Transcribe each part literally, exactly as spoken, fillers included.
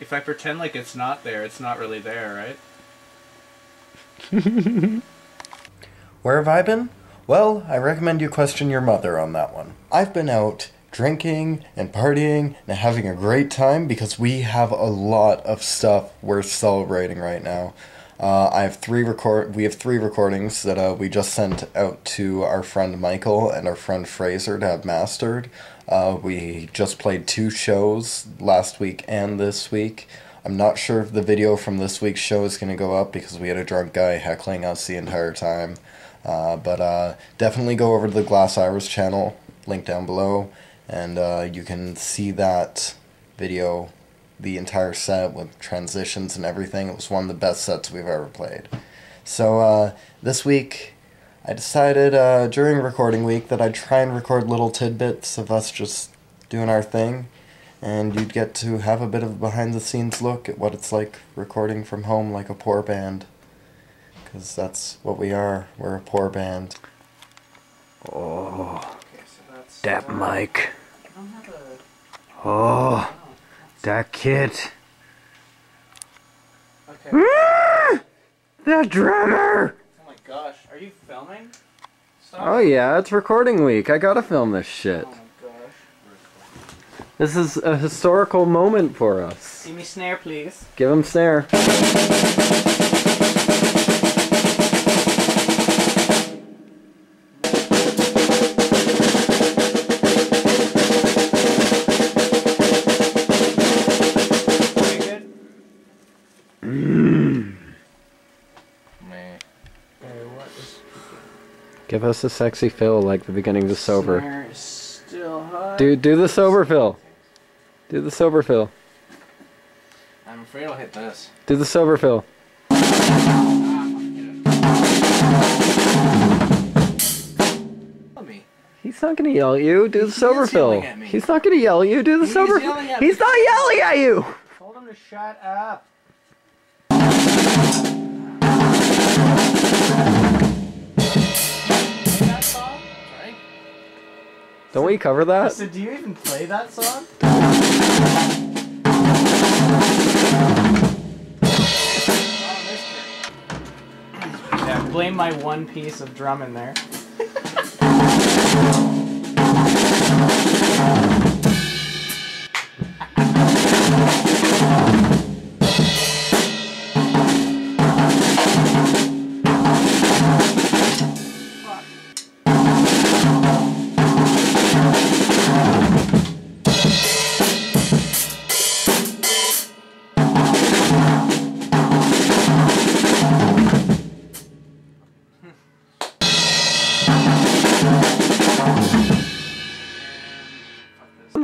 If I pretend like it's not there, it's not really there, right? Where have I been? Well, I recommend you question your mother on that one. I've been out drinking and partying and having a great time because we have a lot of stuff we're celebrating right now. Uh, I have three record. We have three recordings that uh, we just sent out to our friend Michael and our friend Fraser to have mastered. Uh, we just played two shows last week and this week. I'm not sure if the video from this week's show is going to go up because we had a drunk guy heckling us the entire time. Uh, but uh, definitely go over to the Glass Iris channel, link down below, and uh, you can see that video, the entire set with transitions and everything. It was one of the best sets we've ever played. So uh, this week, I decided uh, during recording week that I'd try and record little tidbits of us just doing our thing, and you'd get to have a bit of a behind-the-scenes look at what it's like recording from home like a poor band. Because that's what we are. We're a poor band. Oh, okay, so that's that uh, mic. A... Oh, that kid. Okay. Ah, that drummer! Gosh, are you filming? Stop. Oh yeah, it's recording week. I gotta film this shit. Oh my gosh. This is a historical moment for us. Give me snare, please. Give him snare. Give us a sexy fill like the beginning of the sober. Still hot. Dude, do the sober fill. Do the sober fill. I'm afraid I'll hit this. Do the sober fill. He's not gonna yell at you. Do the sober fill. He's not gonna yell at you. Do the sober fill. He's not yelling at you. Told him to shut up. Don't we cover that? So do you even play that song? Yeah, blame my one piece of drum in there.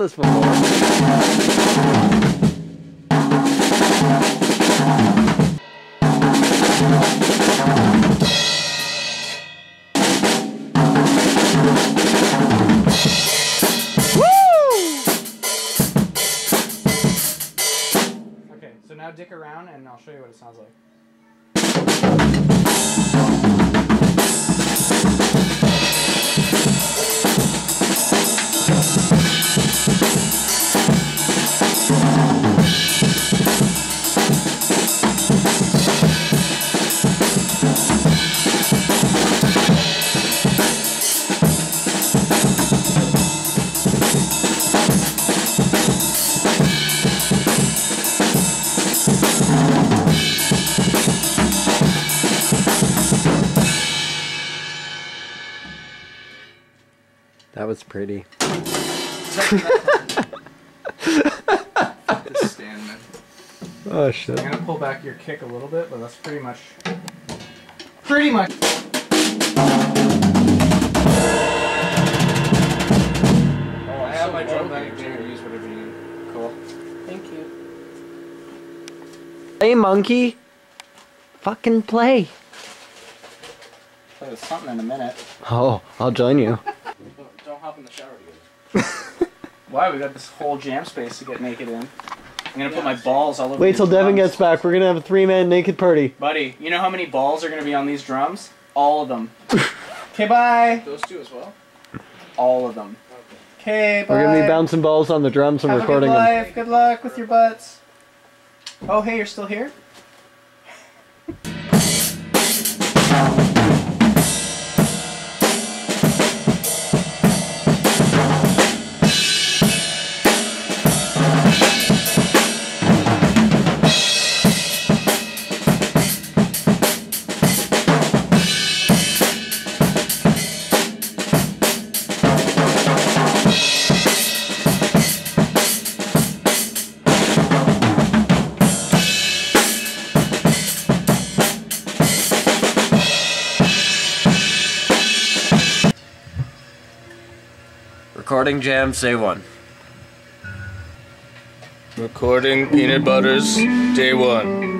This before. Woo! Okay, so now dick around and I'll show you what it sounds like. was pretty. This stand, man. Oh shit. I'm gonna pull back your kick a little bit, but that's pretty much pretty much Oh, I have my drum bag to use whatever you need. Cool. Thank you. Hey monkey. Fucking play. Play with something in a minute. Oh, I'll join you. Don't, don't hop in the shower together. Why? We got this whole jam space to get naked in. I'm gonna yeah, put my balls all over. Wait till Devin drums. Gets back. We're gonna have a three-man naked party. Buddy, you know how many balls are gonna be on these drums? All of them. Okay, bye. Those two as well. All of them. Okay, bye. We're gonna be bouncing balls on the drums and have recording a good life. them. Good luck with your butts. Oh, hey, you're still here? Recording jam, day one. Recording peanut butters, day one.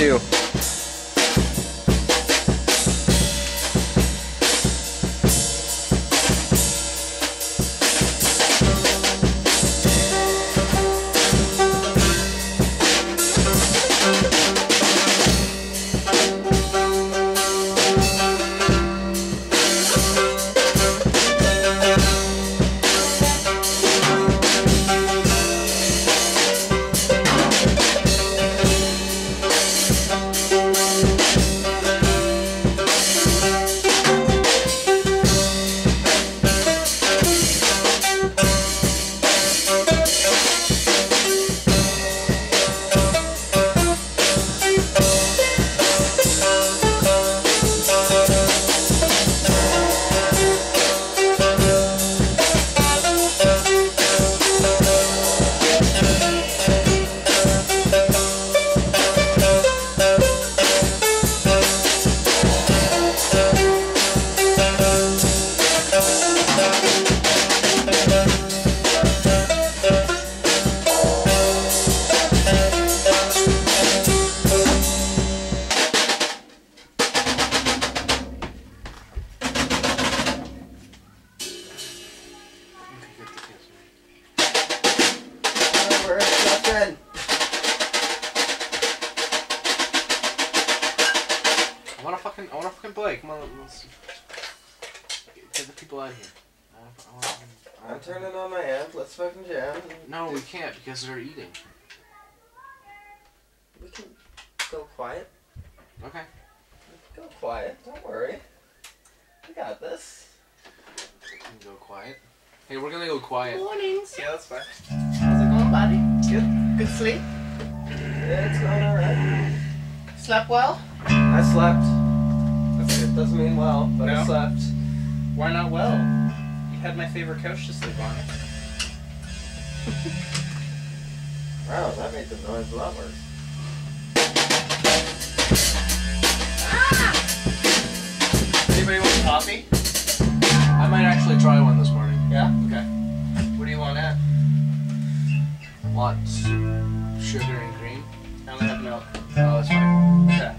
too. Because they're eating. We can go quiet. Okay. Go quiet. Don't worry. We got this. We can go quiet. Hey, we're gonna go quiet. Mornings. Yeah, that's fine. How's it going, buddy? Good. Good sleep? Yeah, it's going alright. Slept well? I slept. That's good. Doesn't mean well, but no. I slept. Why not well? You had my favorite couch to sleep on. Wow, that made the noise a lot worse. Ah! Anybody want coffee? I might actually try one this morning. Yeah? Okay. What do you want at? Want sugar and cream? I only have milk. Oh, that's fine. Okay.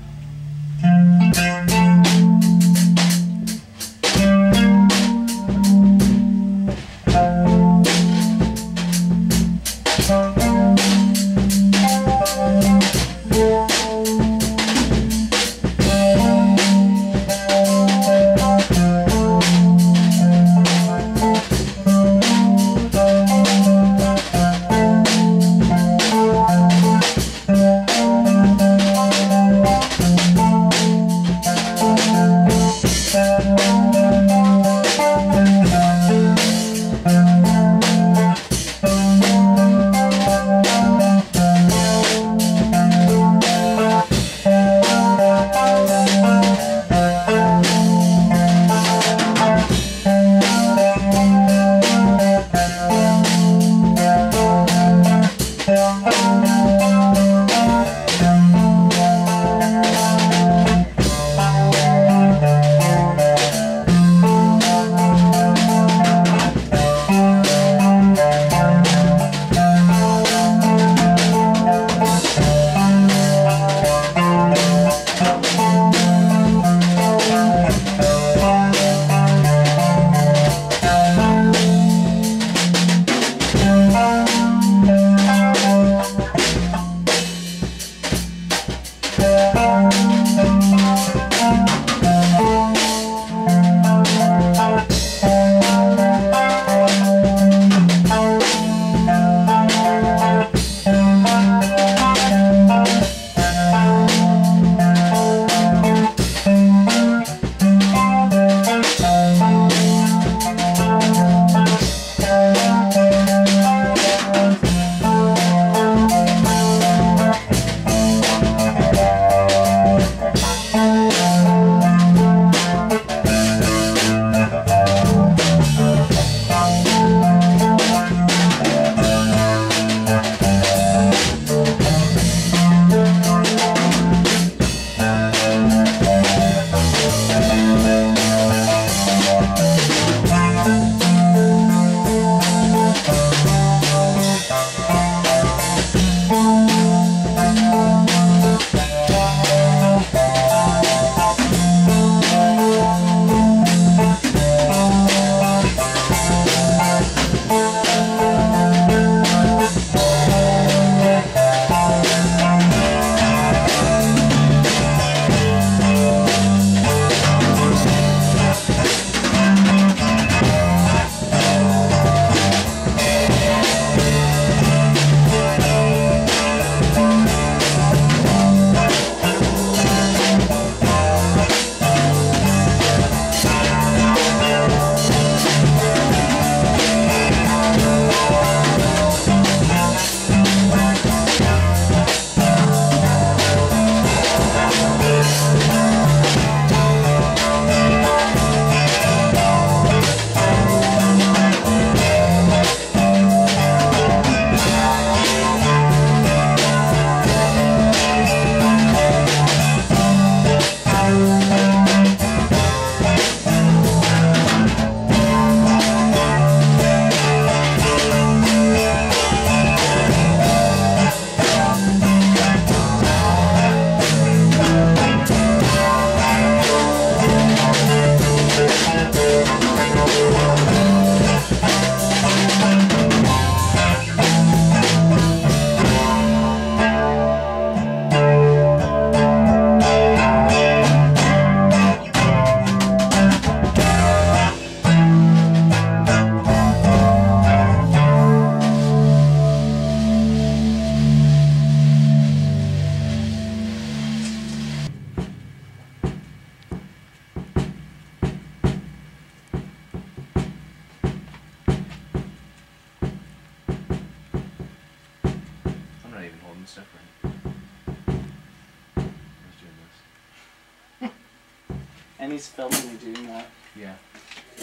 And he's filming me doing that. Yeah.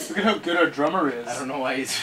Look at how good our drummer is. I don't know why he's...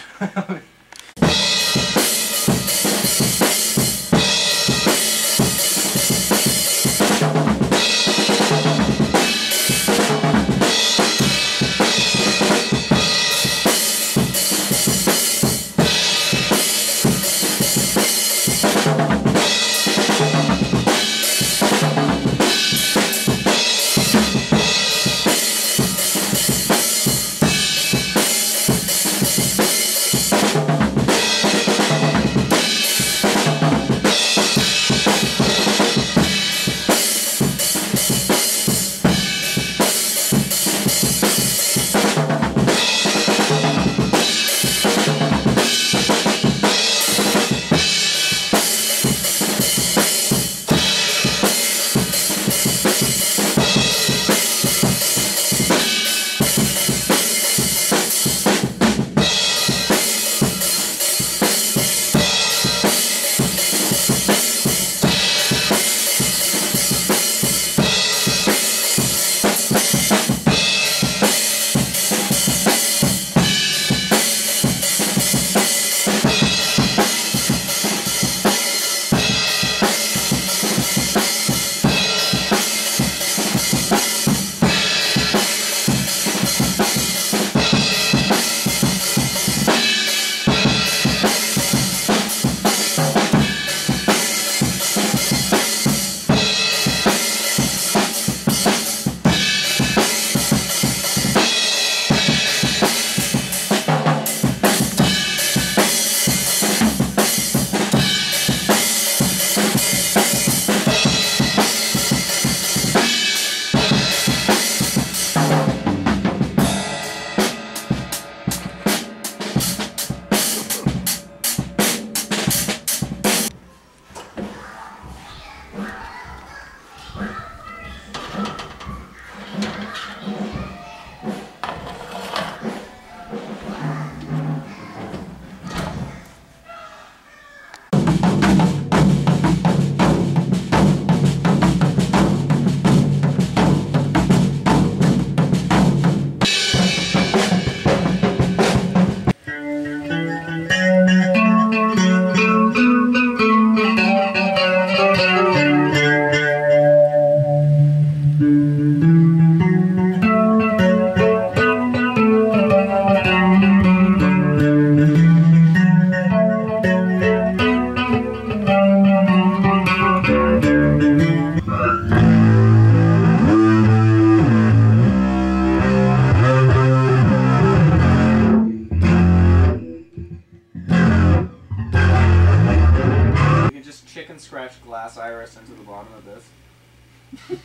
Glass Iris into the bottom of this.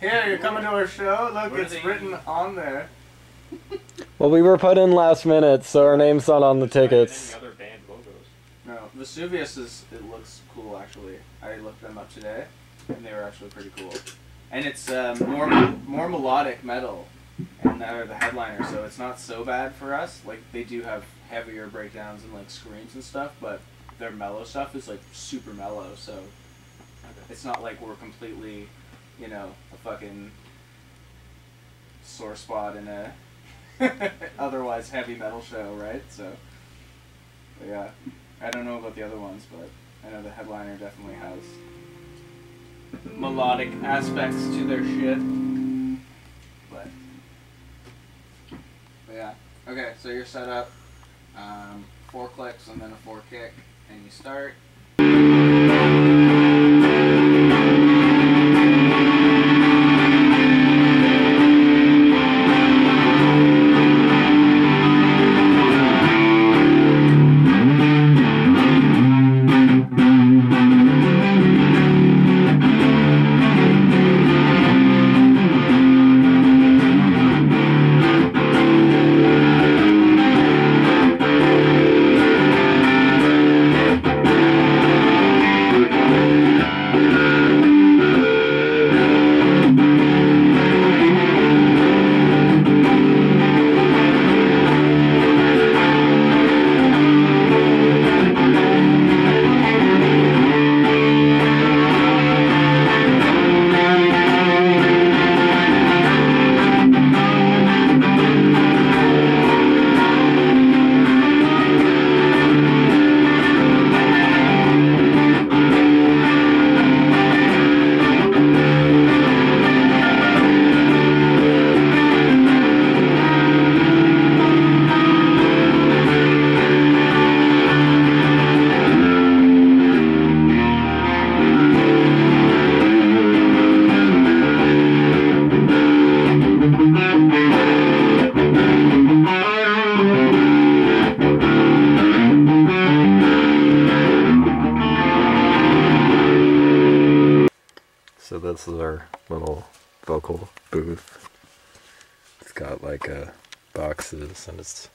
Here, you're coming to our show. Look, it's written on there. Well, we were put in last minute, so our name's not on the tickets. Other band logos. No, Vesuvius is. It looks cool, actually. I looked them up today, and they were actually pretty cool. And it's um, more more melodic metal, and they're the headliner, so it's not so bad for us. Like they do have heavier breakdowns and like screams and stuff, but their mellow stuff is like super mellow, so it's not like we're completely, you know, a fucking sore spot in a otherwise heavy metal show, right? So, but yeah, I don't know about the other ones, but I know the headliner definitely has melodic aspects to their shit. But, but yeah, okay, so you're set up, um, four clicks and then a four kick, and you start. This is our little vocal booth. It's got like uh, boxes, and it's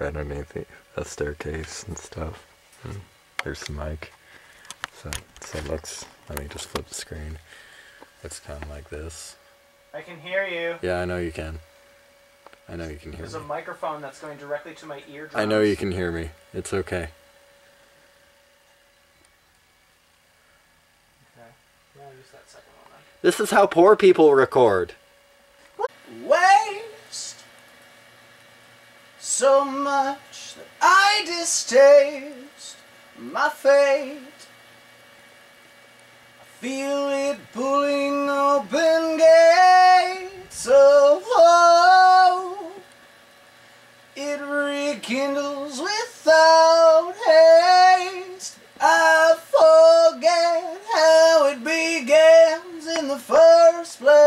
right underneath the, a staircase and stuff. And there's the mic. So, so it looks, let me just flip the screen. It's kind of like this. I can hear you. Yeah, I know you can. I know you can hear There's me. There's a microphone that's going directly to my eardrums. I know you can hear me. It's okay. Okay. Yeah, use that second one then. This is how poor people record. Waste so much that I distaste my fate. I feel it pulling open gates of woe. It rekindles without haste. I forget how it begins in the first place.